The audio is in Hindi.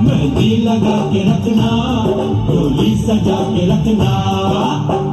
मेहंदी लगा के रखना, डोली सजा के रखना।